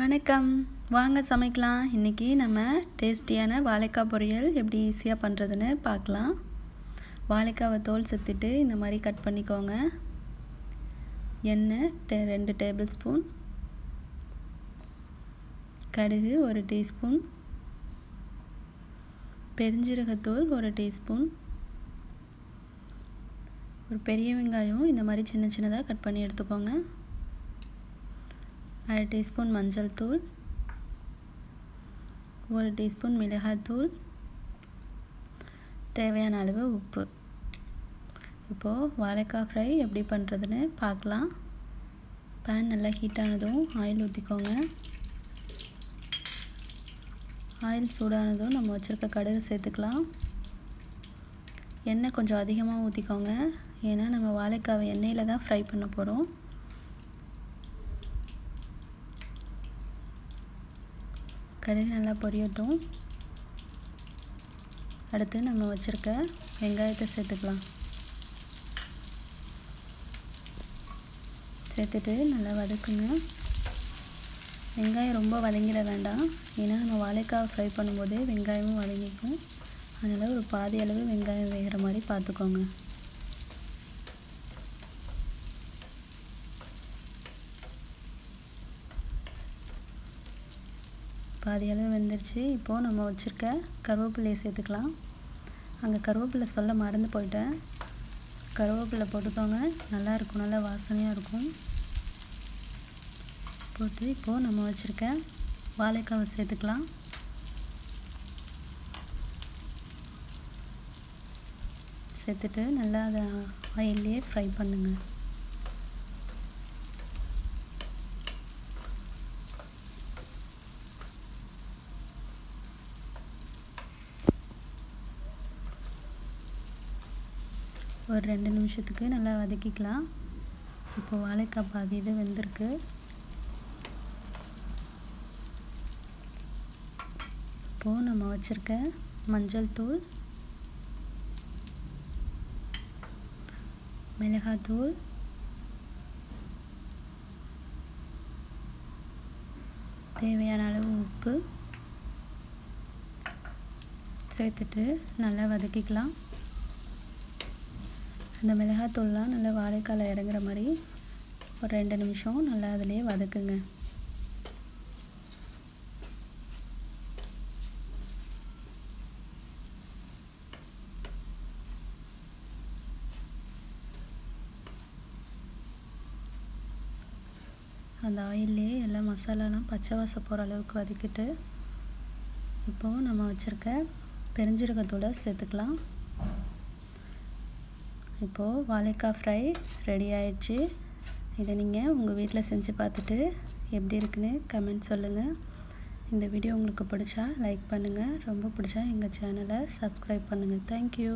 வணக்கம் வாங்க சமைக்கலாம். இன்றைக்கி நம்ம டேஸ்டியான வாழைக்காய் பொரியல் எப்படி ஈஸியாக பண்ணுறதுன்னு பார்க்கலாம். வாழைக்காவை தோல் செத்திட்டு இந்த மாதிரி கட் பண்ணிக்கோங்க. எண்ணெய் 2 டேபிள் ஸ்பூன், கடுகு 1 டீஸ்பூன், பெருஞ்சீரகத்தூள் 1 டீஸ்பூன், ஒரு பெரிய வெங்காயம் இந்த மாதிரி சின்ன சின்னதாக கட் பண்ணி எடுத்துக்கோங்க, 1/2 டீஸ்பூன் மஞ்சள் தூள், 1 டீஸ்பூன் மிளகாய்த்தூள், தேவையான அளவு உப்பு. இப்போது வாழைக்காய் ஃப்ரை எப்படி பண்ணுறதுன்னு பார்க்கலாம். பேன் நல்லா ஹீட்டானதும் ஆயில் ஊற்றிக்கோங்க. ஆயில் சூடானதும் நம்ம வச்சுருக்க கடுகு சேர்த்துக்கலாம். எண்ணெய் கொஞ்சம் அதிகமாக ஊற்றிக்கோங்க, ஏன்னா நம்ம வாழைக்காவை எண்ணெயில் தான் ஃப்ரை பண்ண போகிறோம். கடுகு நல்லா பொரியட்டும். அடுத்து நம்ம வச்சுருக்க வெங்காயத்தை சேர்த்துக்கலாம். சேர்த்துட்டு நல்லா வதக்குங்க. வெங்காயம் ரொம்ப வதங்கிட வேண்டாம், ஏன்னா நம்ம வாழைக்காய் ஃப்ரை பண்ணும்போது வெங்காயமும் வதங்கிக்கும். அதனால் ஒரு பாதி அளவு வெங்காயம் வேகிற மாதிரி பார்த்துக்கோங்க. பாதி அளவு வெந்துருச்சு. இப்போது நம்ம வச்சுருக்க கருவேப்பிலையை சேர்த்துக்கலாம். அங்கே கருவேப்பிலை சொல்ல மறந்து போயிட்டேன். கருவேப்பிலை போட்டுக்கோங்க, நல்லாயிருக்கும், நல்லா வாசனையாக இருக்கும். போட்டு இப்போது நம்ம வச்சுருக்க வாழைக்காவை சேர்த்துக்கலாம். சேர்த்துட்டு நல்லா அதை ஆயிலே ஃப்ரை பண்ணுங்கள். ஒரு 2 நிமிஷத்துக்கு நல்லா வதக்கிக்கலாம். இப்போ வாழைக்காய் பாதி இது வெந்திருக்கு. இப்போது நம்ம வச்சுருக்க மஞ்சள் தூள், மிளகாய்த்தூள், தேவையான அளவு உப்பு சேர்த்துட்டு நல்லா வதக்கிக்கலாம். அந்த மிளகாய்த்தூள்லாம் நல்லா வாழைக்காயில் இறங்குற மாதிரி ஒரு 2 நிமிஷம் நல்லா அதிலே வதக்குங்க. அந்த ஆயிலே எல்லா மசாலாலாம் பச்சை வாசம் போகிற அளவுக்கு வதக்கிட்டு இப்போது நம்ம வச்சுருக்க பெருஞ்சீரகத்தூளை சேர்த்துக்கலாம். இப்போது வாழைக்காய் ஃப்ரை ரெடி ஆயிடுச்சு. இதை நீங்கள் உங்கள் வீட்டில் செஞ்சு பார்த்துட்டு எப்படி இருக்குன்னு கமெண்ட் சொல்லுங்கள். இந்த வீடியோ உங்களுக்கு பிடிச்சா லைக் பண்ணுங்கள், ரொம்ப பிடிச்சா எங்கள் சேனலை சப்ஸ்கிரைப் பண்ணுங்கள். தேங்க்யூ.